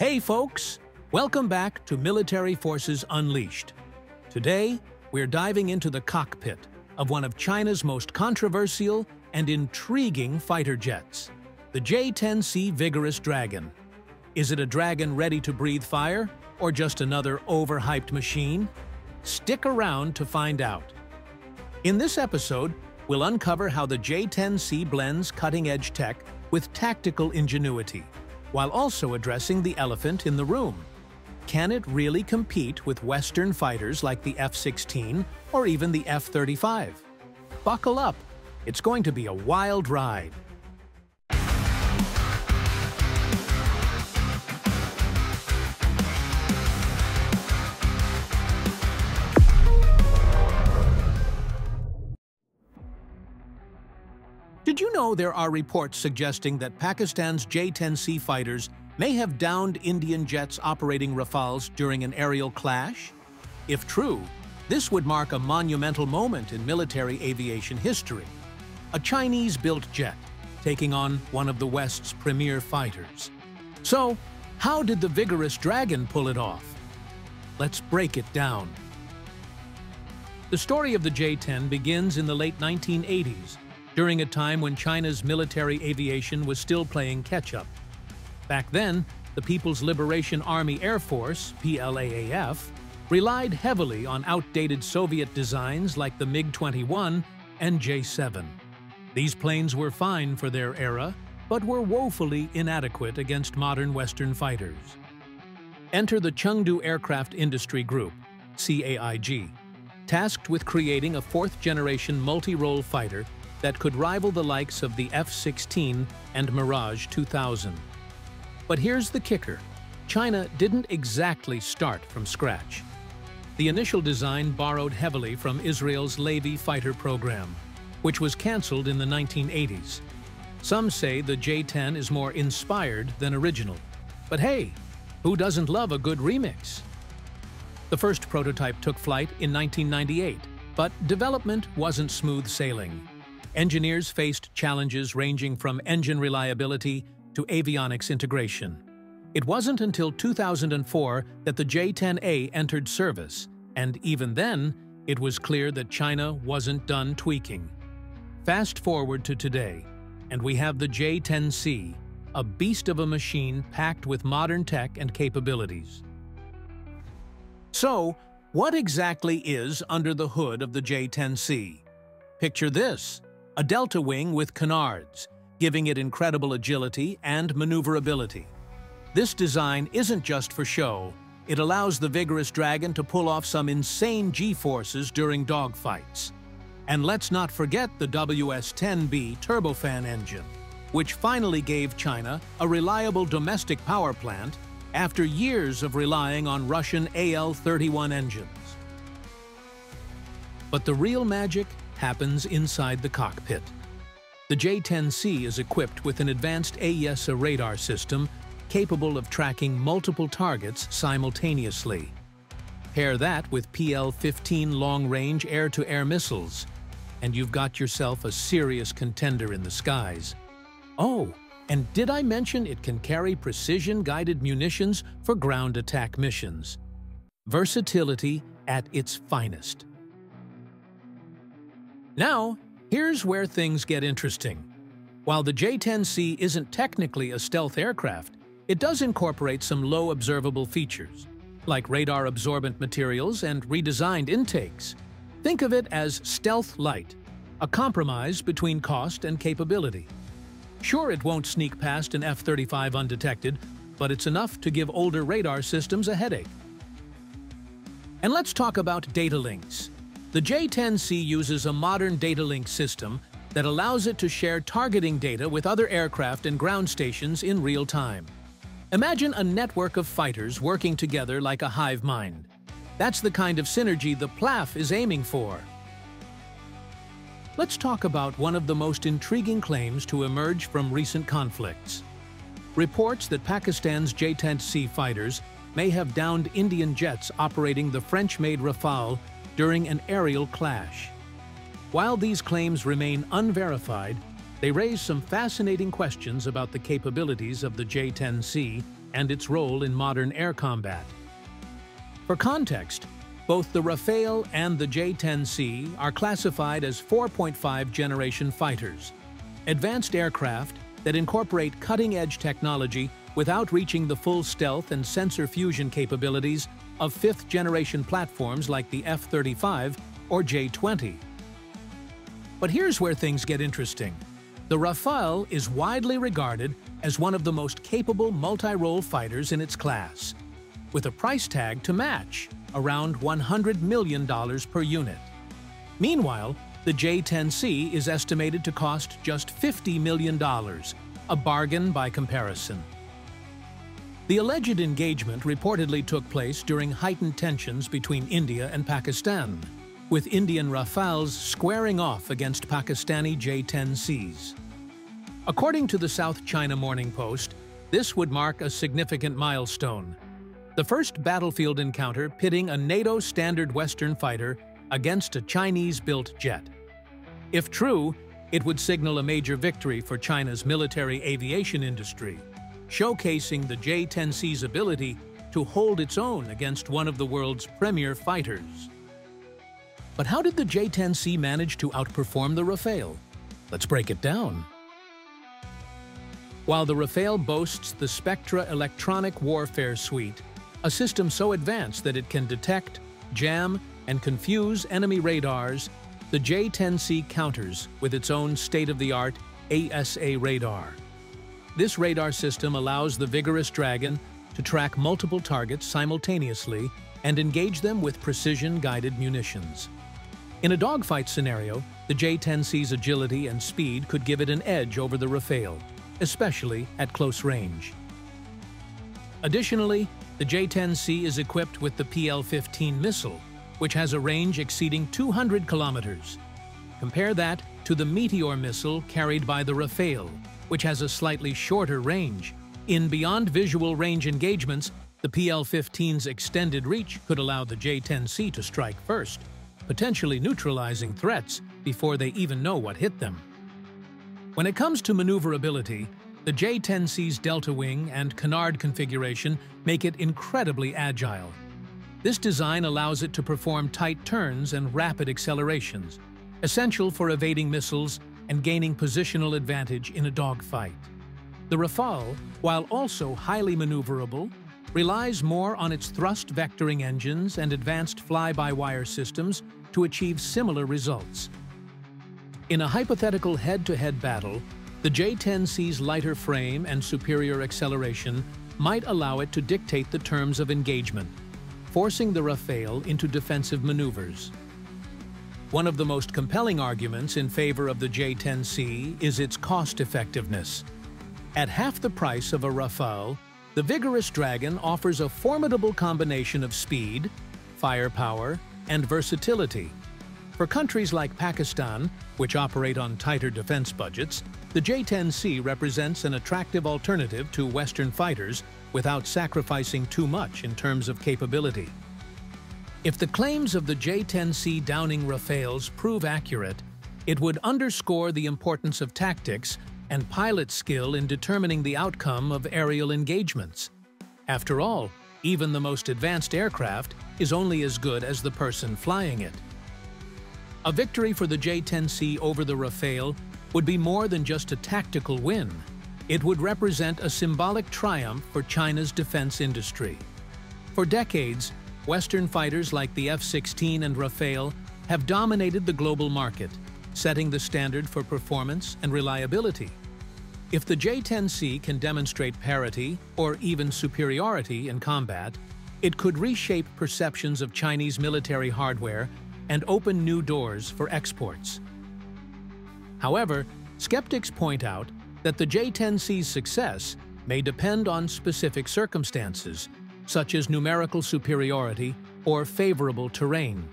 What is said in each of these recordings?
Hey folks, welcome back to Military Forces Unleashed. Today, we're diving into the cockpit of one of China's most controversial and intriguing fighter jets, the J-10C Vigorous Dragon. Is it a dragon ready to breathe fire, or just another overhyped machine? Stick around to find out. In this episode, we'll uncover how the J-10C blends cutting-edge tech with tactical ingenuity, while also addressing the elephant in the room. Can it really compete with Western fighters like the F-16 or even the F-35? Buckle up, it's going to be a wild ride. Did you know there are reports suggesting that Pakistan's J-10C fighters may have downed Indian jets operating Rafales during an aerial clash? If true, this would mark a monumental moment in military aviation history. A Chinese-built jet taking on one of the West's premier fighters. So, how did the Vigorous Dragon pull it off? Let's break it down. The story of the J-10 begins in the late 1980s, during a time when China's military aviation was still playing catch-up. Back then, the People's Liberation Army Air Force, PLAAF, relied heavily on outdated Soviet designs like the MiG-21 and J-7. These planes were fine for their era, but were woefully inadequate against modern Western fighters. Enter the Chengdu Aircraft Industry Group, CAIG, tasked with creating a fourth-generation multi-role fighter that could rival the likes of the F-16 and Mirage 2000. But here's the kicker. China didn't exactly start from scratch. The initial design borrowed heavily from Israel's Lavi fighter program, which was canceled in the 1980s. Some say the J-10 is more inspired than original. But hey, who doesn't love a good remix? The first prototype took flight in 1998, but development wasn't smooth sailing. Engineers faced challenges ranging from engine reliability to avionics integration. It wasn't until 2004 that the J-10A entered service, and even then, it was clear that China wasn't done tweaking. Fast forward to today, and we have the J-10C, a beast of a machine packed with modern tech and capabilities. So, what exactly is under the hood of the J-10C? Picture this. A delta wing with canards, giving it incredible agility and maneuverability. This design isn't just for show. It allows the Vigorous Dragon to pull off some insane G-forces during dogfights. And let's not forget the WS-10B turbofan engine, which finally gave China a reliable domestic power plant after years of relying on Russian AL-31 engines. But the real magic happens inside the cockpit. The J-10C is equipped with an advanced AESA radar system capable of tracking multiple targets simultaneously. Pair that with PL-15 long-range air-to-air missiles, and you've got yourself a serious contender in the skies. Oh, and did I mention it can carry precision-guided munitions for ground attack missions? Versatility at its finest. Now, here's where things get interesting. While the J-10C isn't technically a stealth aircraft, it does incorporate some low observable features, like radar-absorbent materials and redesigned intakes. Think of it as stealth light, a compromise between cost and capability. Sure, it won't sneak past an F-35 undetected, but it's enough to give older radar systems a headache. And let's talk about data links. The J-10C uses a modern data link system that allows it to share targeting data with other aircraft and ground stations in real time. Imagine a network of fighters working together like a hive mind. That's the kind of synergy the PLAF is aiming for. Let's talk about one of the most intriguing claims to emerge from recent conflicts. Reports that Pakistan's J-10C fighters may have downed Indian jets operating the French-made Rafale during an aerial clash. While these claims remain unverified, they raise some fascinating questions about the capabilities of the J-10C and its role in modern air combat. For context, both the Rafale and the J-10C are classified as 4.5 generation fighters, advanced aircraft that incorporate cutting-edge technology without reaching the full stealth and sensor fusion capabilities of fifth-generation platforms like the F-35 or J-20. But here's where things get interesting. The Rafale is widely regarded as one of the most capable multi-role fighters in its class, with a price tag to match, around $100 million per unit. Meanwhile, the J-10C is estimated to cost just $50 million, a bargain by comparison. The alleged engagement reportedly took place during heightened tensions between India and Pakistan, with Indian Rafales squaring off against Pakistani J-10Cs. According to the South China Morning Post, this would mark a significant milestone, the first battlefield encounter pitting a NATO standard Western fighter against a Chinese-built jet. If true, it would signal a major victory for China's military aviation industry, showcasing the J-10C's ability to hold its own against one of the world's premier fighters. But how did the J-10C manage to outperform the Rafale? Let's break it down. While the Rafale boasts the Spectra electronic warfare suite, a system so advanced that it can detect, jam, and confuse enemy radars, the J-10C counters with its own state-of-the-art AESA radar. This radar system allows the Vigorous Dragon to track multiple targets simultaneously and engage them with precision-guided munitions. In a dogfight scenario, the J-10C's agility and speed could give it an edge over the Rafale, especially at close range. Additionally, the J-10C is equipped with the PL-15 missile, which has a range exceeding 200 kilometers. Compare that to the Meteor missile carried by the Rafale, which has a slightly shorter range. In beyond visual range engagements, the PL-15's extended reach could allow the J-10C to strike first, potentially neutralizing threats before they even know what hit them. When it comes to maneuverability, the J-10C's delta wing and canard configuration make it incredibly agile. This design allows it to perform tight turns and rapid accelerations, essential for evading missiles and gaining positional advantage in a dogfight. The Rafale, while also highly maneuverable, relies more on its thrust vectoring engines and advanced fly-by-wire systems to achieve similar results. In a hypothetical head-to-head battle, the J-10C's lighter frame and superior acceleration might allow it to dictate the terms of engagement, forcing the Rafale into defensive maneuvers. One of the most compelling arguments in favor of the J-10C is its cost-effectiveness. At half the price of a Rafale, the Vigorous Dragon offers a formidable combination of speed, firepower, and versatility. For countries like Pakistan, which operate on tighter defense budgets, the J-10C represents an attractive alternative to Western fighters without sacrificing too much in terms of capability. If the claims of the J-10C downing Rafales prove accurate, it would underscore the importance of tactics and pilot skill in determining the outcome of aerial engagements. After all, even the most advanced aircraft is only as good as the person flying it. A victory for the J-10C over the Rafale would be more than just a tactical win. It would represent a symbolic triumph for China's defense industry. For decades, Western fighters like the F-16 and Rafale have dominated the global market, setting the standard for performance and reliability. If the J-10C can demonstrate parity or even superiority in combat, it could reshape perceptions of Chinese military hardware and open new doors for exports. However, skeptics point out that the J-10C's success may depend on specific circumstances, such as numerical superiority or favorable terrain.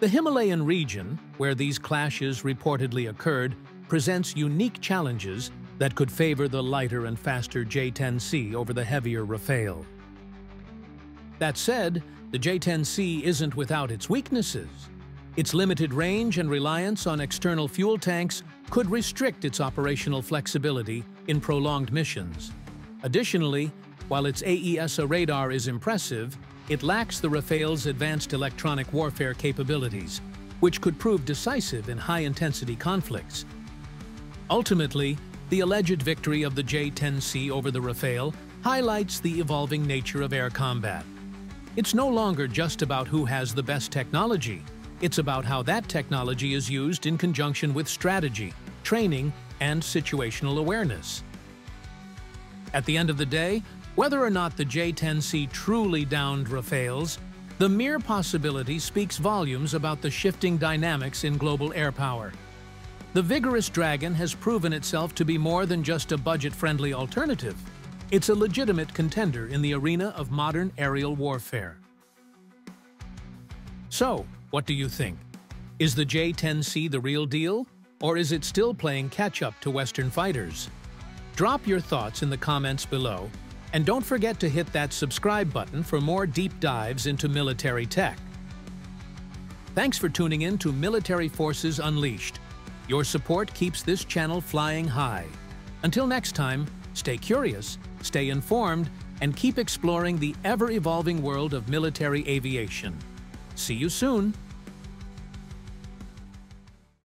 The Himalayan region, where these clashes reportedly occurred, presents unique challenges that could favor the lighter and faster J-10C over the heavier Rafale. That said, the J-10C isn't without its weaknesses. Its limited range and reliance on external fuel tanks could restrict its operational flexibility in prolonged missions. Additionally, While its AESA radar is impressive, it lacks the Rafale's advanced electronic warfare capabilities, which could prove decisive in high-intensity conflicts. Ultimately, the alleged victory of the J-10C over the Rafale highlights the evolving nature of air combat. It's no longer just about who has the best technology. It's about how that technology is used in conjunction with strategy, training, and situational awareness. At the end of the day, whether or not the J-10C truly downed Rafales, the mere possibility speaks volumes about the shifting dynamics in global air power. The Vigorous Dragon has proven itself to be more than just a budget-friendly alternative. It's a legitimate contender in the arena of modern aerial warfare. So, what do you think? Is the J-10C the real deal, or is it still playing catch-up to Western fighters? Drop your thoughts in the comments below, and don't forget to hit that subscribe button for more deep dives into military tech. Thanks for tuning in to Military Forces Unleashed. Your support keeps this channel flying high. Until next time, stay curious, stay informed, and keep exploring the ever-evolving world of military aviation. See you soon!